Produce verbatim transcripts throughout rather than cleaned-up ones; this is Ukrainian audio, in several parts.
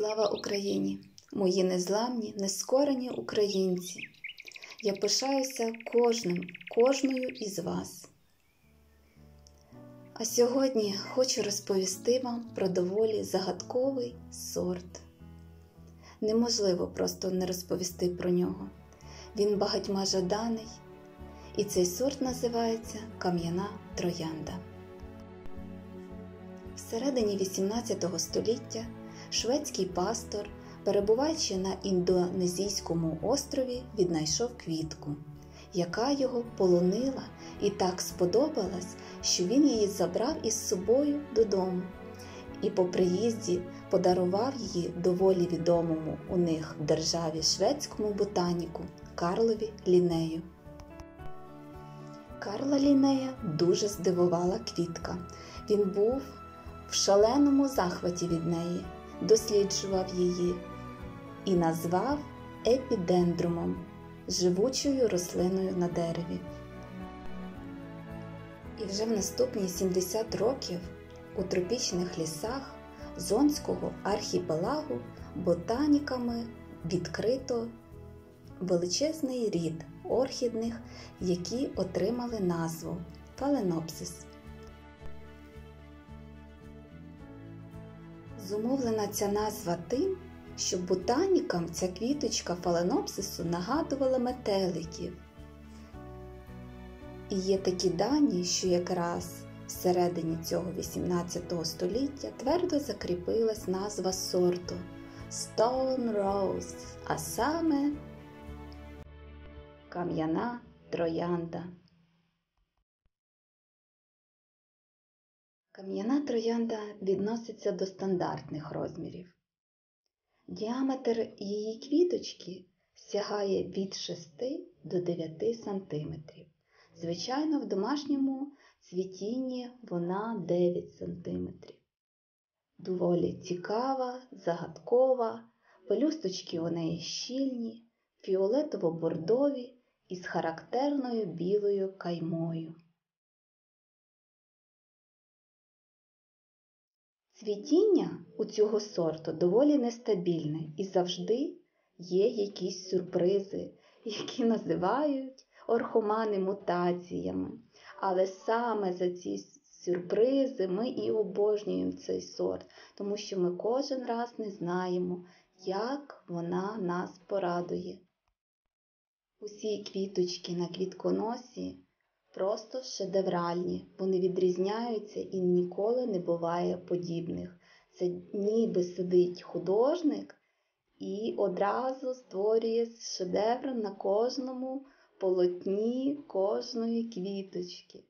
Слава Україні! Мої незламні, нескорені українці! Я пишаюся кожним, кожною із вас. А сьогодні хочу розповісти вам про доволі загадковий сорт. Неможливо просто не розповісти про нього. Він багатьма жаданий, і цей сорт називається кам'яна троянда. Всередині вісімнадцятого століття шведський пастор, перебуваючи на індонезійському острові, віднайшов квітку, яка його полонила і так сподобалась, що він її забрав із собою додому і по приїзді подарував її доволі відомому у них в державі шведському ботаніку Карлові Ліннею. Карла Ліннея дуже здивувала квітка. Він був в шаленому захваті від неї, досліджував її і назвав епідендрумом, живучою рослиною на дереві. І вже в наступні сімдесят років у тропічних лісах Зондського архіпелагу ботаніками відкрито величезний рід орхідних, які отримали назву Phalaenopsis. Зумовлена ця назва тим, що ботанікам ця квіточка фаленопсису нагадувала метеликів. І є такі дані, що якраз всередині цього вісімнадцятого століття твердо закріпилась назва сорту Stone Rose, а саме кам'яна троянда. Кам'яна троянда відноситься до стандартних розмірів. Діаметр її квіточки сягає від шести до дев'яти сантиметрів. Звичайно, в домашньому цвітінні вона дев'ять сантиметрів. Доволі цікава, загадкова, пелюсточки у неї щільні, фіолетово-бордові і з характерною білою каймою. Цвітіння у цього сорту доволі нестабільне і завжди є якісь сюрпризи, які називають орхомани мутаціями. Але саме за ці сюрпризи ми і обожнюємо цей сорт, тому що ми кожен раз не знаємо, як вона нас порадує. Усі квіточки на квітконосі просто шедевральні, вони відрізняються і ніколи не буває подібних. Це ніби сидить художник і одразу створює шедевр на кожному полотні кожної квіточки.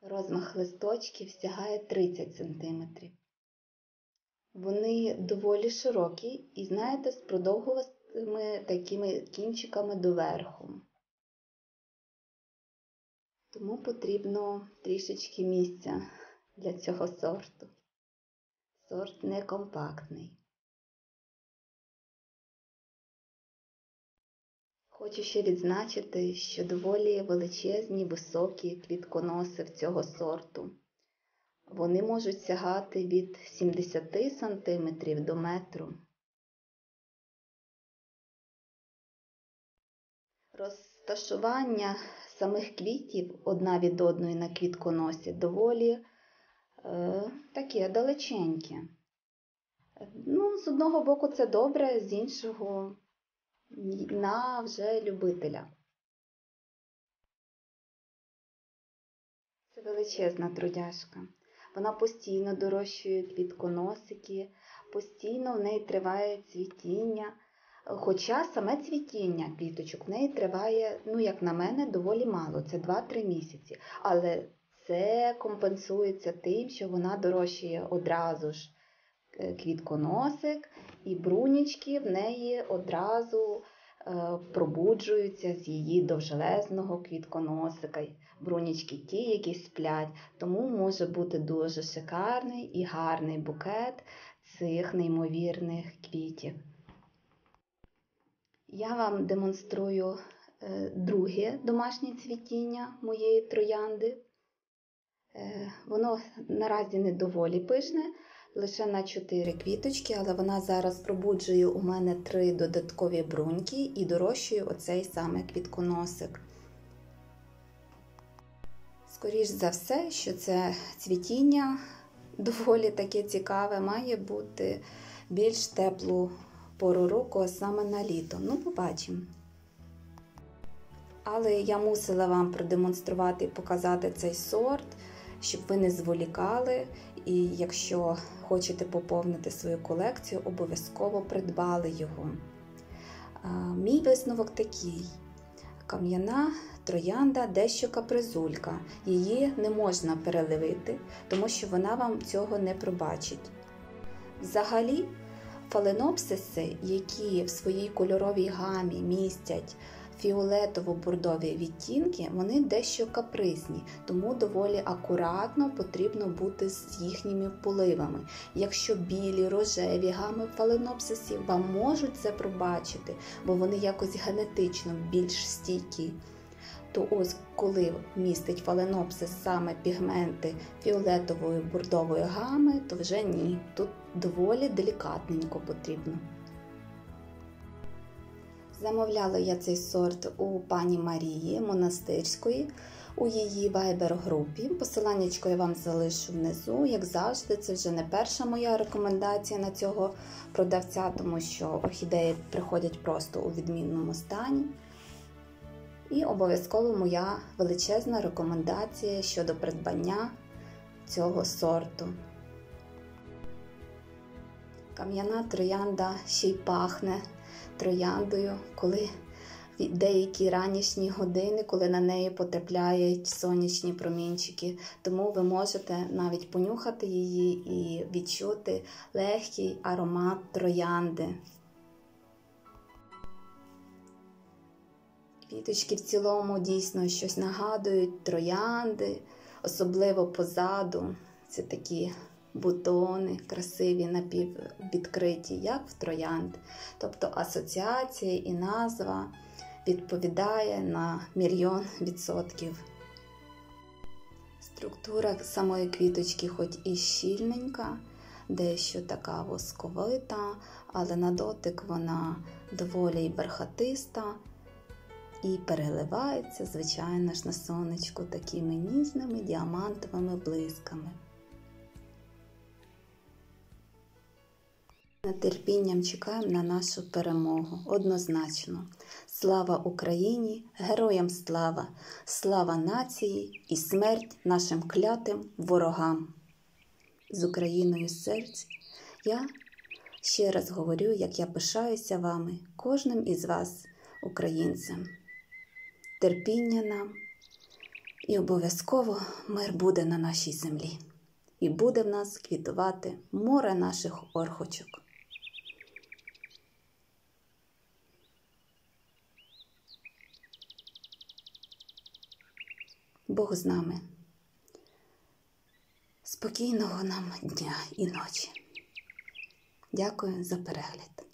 Розмах листочків сягає тридцять сантиметрів. Вони доволі широкі і, знаєте, з продовгувастими такими кінчиками доверху. Тому потрібно трішечки місця для цього сорту. Сорт некомпактний. Хочу ще відзначити, що доволі величезні, високі квітконоси в цього сорту. Вони можуть сягати від сімдесяти сантиметрів до метру. Розташування самих квітів одна від одної на квітконосі доволі е, таке далеченьке. Ну, з одного боку це добре, з іншого на вже любителя. Це величезна трудяшка. Вона постійно дорощує квітконосики, постійно в неї триває цвітіння. Хоча саме цвітіння квіточок в неї триває, ну, як на мене, доволі мало, це два-три місяці. Але це компенсується тим, що вона дорощує одразу ж квітконосик, і брунічки в неї одразу пробуджуються з її довжелезного квітконосика. Брунічки ті, які сплять, тому може бути дуже шикарний і гарний букет цих неймовірних квітів. Я вам демонструю друге домашнє цвітіння моєї троянди. Воно наразі не доволі пишне, лише на чотири квіточки, але вона зараз пробуджує у мене три додаткові бруньки і дорощує оцей саме квітконосик. Скоріш за все, що це цвітіння доволі таке цікаве, має бути більш теплу пору року, а саме на літо. Ну, побачимо. Але я мусила вам продемонструвати і показати цей сорт, щоб ви не зволікали, і якщо хочете поповнити свою колекцію, обов'язково придбали його. А, мій висновок такий. Кам'яна троянда дещо капризулька. Її не можна переливити, тому що вона вам цього не пробачить. Взагалі, фаленопсиси, які в своїй кольоровій гамі містять фіолетово-бордові відтінки, вони дещо капризні, тому доволі акуратно потрібно бути з їхніми поливами. Якщо білі, рожеві гами фаленопсисів вам можуть це пробачити, бо вони якось генетично більш стійкі, то ось коли містить фаленопсис саме пігменти фіолетової бордової гами, то вже ні, тут доволі делікатненько потрібно. Замовляла я цей сорт у пані Марії Монастирської, у її вайбер-групі. Посиланнячко я вам залишу внизу. Як завжди, це вже не перша моя рекомендація на цього продавця, тому що орхідеї приходять просто у відмінному стані. І обов'язково моя величезна рекомендація щодо придбання цього сорту. Кам'яна троянда ще й пахне трояндою, коли в деякі ранішні години, коли на неї потрапляють сонячні промінчики. Тому ви можете навіть понюхати її і відчути легкий аромат троянди. Квіточки в цілому дійсно щось нагадують троянди, особливо позаду. Це такі бутони красиві, напіввідкриті, як в троянд. Тобто асоціація і назва відповідає на мільйон відсотків. Структура самої квіточки хоч і щільненька, дещо така восковита, але на дотик вона доволі бархатиста і переливається, звичайно ж, на сонечку такими ніжними діамантовими блисками. З нетерпінням чекаємо на нашу перемогу, однозначно. Слава Україні, героям слава, слава нації і смерть нашим клятим ворогам. З Україною серць. Я ще раз говорю, як я пишаюся вами, кожним із вас, українцям. Терпіння нам і обов'язково мир буде на нашій землі. І буде в нас квітувати море наших орхочок. Бог з нами. Спокійного нам дня і ночі. Дякую за перегляд.